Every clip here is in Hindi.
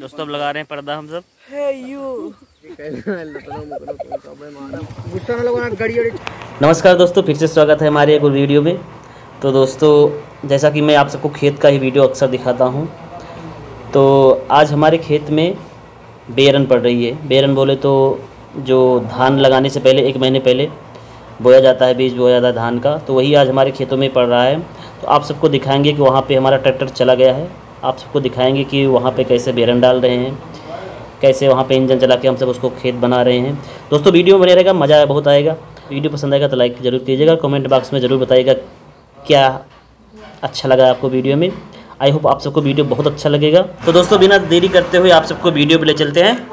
दोस्तों लगा रहे हैं पर्दा हम सब। नमस्कार दोस्तों, फिर से स्वागत है हमारे एक और वीडियो में। तो दोस्तों, जैसा कि मैं आप सबको खेत का ही वीडियो अक्सर दिखाता हूं, तो आज हमारे खेत में बेरन पड़ रही है। बेरन बोले तो जो धान लगाने से पहले एक महीने पहले बोया जाता है, बीज बोया जाता है धान का, तो वही आज हमारे खेतों में पड़ रहा है। तो आप सबको दिखाएंगे कि वहाँ पे हमारा ट्रैक्टर चला गया है। आप सबको दिखाएंगे कि वहाँ पे कैसे बेरन डाल रहे हैं, कैसे वहाँ पे इंजन चला के हम सब उसको खेत बना रहे हैं। दोस्तों वीडियो बने रहेगा, मज़ा बहुत आएगा। वीडियो पसंद आएगा तो लाइक ज़रूर कीजिएगा, कॉमेंट बॉक्स में ज़रूर बताइएगा क्या अच्छा लगा आपको वीडियो में। आई होप आप सबको वीडियो बहुत अच्छा लगेगा। तो दोस्तों बिना देरी करते हुए आप सबको वीडियो पे ले चलते हैं।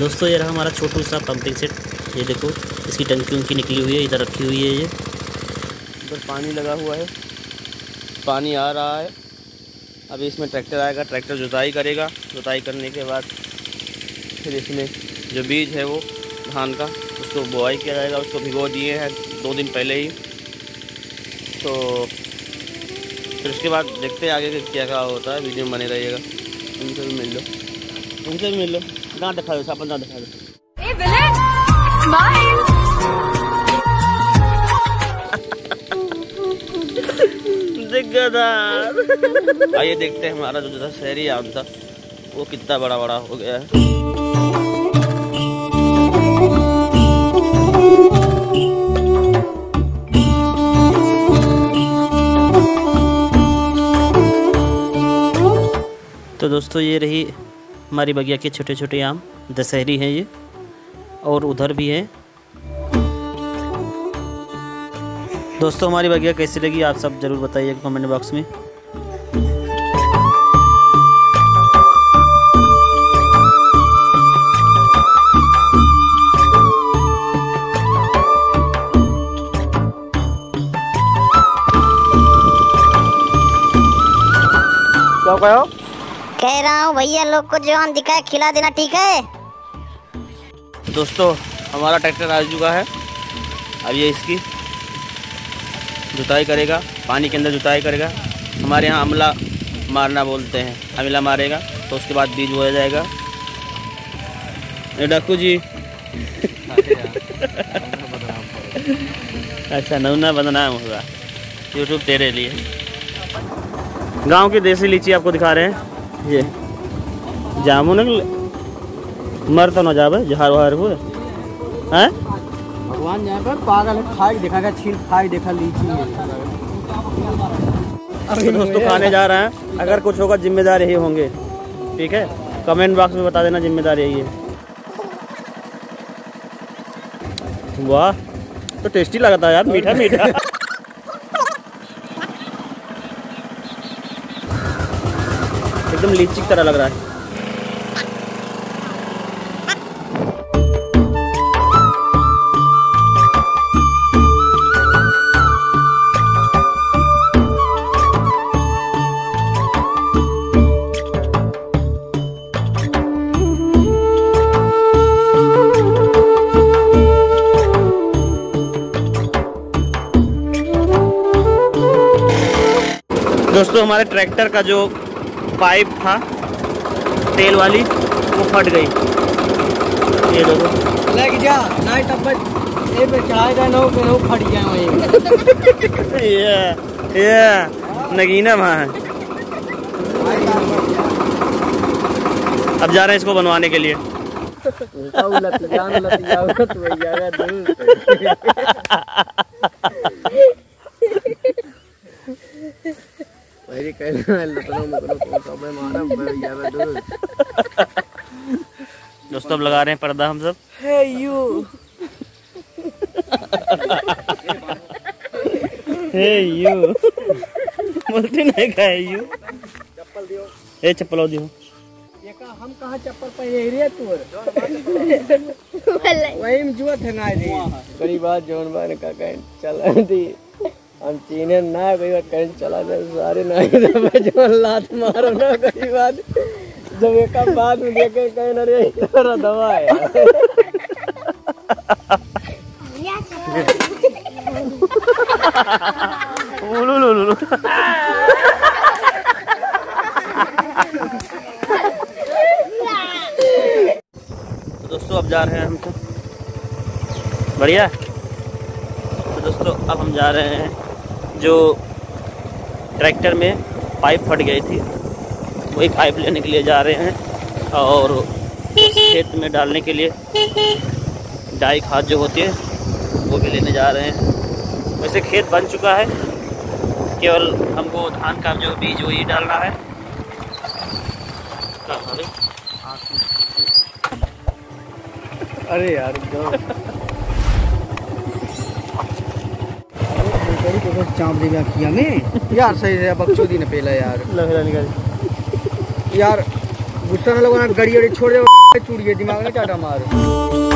दोस्तों ये रहा हमारा छोटू सा पंपिंग सेट। ये देखो, इसकी टंकी उनकी निकली हुई है, इधर रखी हुई है। ये इधर पानी लगा हुआ है, पानी आ रहा है। अभी इसमें ट्रैक्टर आएगा, ट्रैक्टर जुताई करेगा। जुताई करने के बाद फिर इसमें जो बीज है वो धान का, उसको बुआई किया जाएगा। उसको भिगो दिए हैं 2 दिन पहले ही, तो फिर उसके बाद देखते हैं आगे क्या क्या होता है। वीडियो में बने रहिएगा। उनसे भी मिल लो, उनसे भी मिल लो। ना दिखा दो, साबन ना दिखा दो। आइए देखते हैं हमारा जो शहरी आम था वो कितना बड़ा बड़ा हो गया है। तो दोस्तों ये रही हमारी बगिया के छोटे छोटे आम, दशहरी हैं ये, और उधर भी हैं। दोस्तों हमारी बगिया कैसी लगी आप सब ज़रूर बताइए कमेंट बॉक्स में। क्या कहो? कह रहा हूँ भैया लोग को जो आम दिखा है खिला देना, ठीक है। दोस्तों हमारा ट्रैक्टर आ चुका है, अब ये इसकी जुताई करेगा, पानी के अंदर जुताई करेगा। हमारे यहाँ अमला मारना बोलते हैं, अमला मारेगा तो उसके बाद बीज बोया जाएगा। डाकू जी अच्छा, नमूना बदनाम होगा यूट्यूब तेरे लिए। गाँव की देसी लीची आपको दिखा रहे हैं। ये जामुन मर तो न जावे, जहार वहार हुए हैं भगवान जाए पर पागल है। खाई देखा, छील खाई देखा लीची। अभी दोस्तों खाने जा रहे हैं, अगर कुछ होगा जिम्मेदार यही होंगे, ठीक है। कमेंट बॉक्स में बता देना जिम्मेदार यही है। वाह तो टेस्टी लगता है यार, मीठा मीठा। एकदम लीची की तरह लग रहा है। दोस्तों हमारे ट्रैक्टर का जो पाइप था तेल वाली, वो फट गई। ये देखो जा फट गया वहीं। ये नगीना वहाँ है। अब जा रहे हैं इसको बनवाने के लिए। दोस्तों अब लगा रहे हैं पर्दा हम सब। बोलते नहीं का यू। चप्पल दियो। ए चप्पल दियो। ये का हम कहाँ चप्पल पहने रहे तू? वही में जुआ थना रही। बड़ी बात जोन बार का कह चल दी। हम चीने ना कोई बात कहीं चला जाए सारे ना जो लात मारो ना कोई बात जब एक बात में देखे कहीं ना रे इतना दवा है उलू लू लू दोस्तों अब जा रहे हैं हम तो बढ़िया। तो दोस्तों अब हम जा रहे हैं जो ट्रैक्टर में पाइप फट गई थी वही पाइप लेने के लिए जा रहे हैं और खेत में डालने के लिए डाई खाद जो होती है वो भी लेने जा रहे हैं। वैसे खेत बन चुका है, केवल हमको धान का जो बीज वही डालना है। अरे यार चाँदी में किया नहीं यार सही है बकचोदी ने पहला यार लहरा निकाल यार गुस्सा ना लगाना गड़ी छोड़ दे चूड़िए दिमाग में चाटा मार।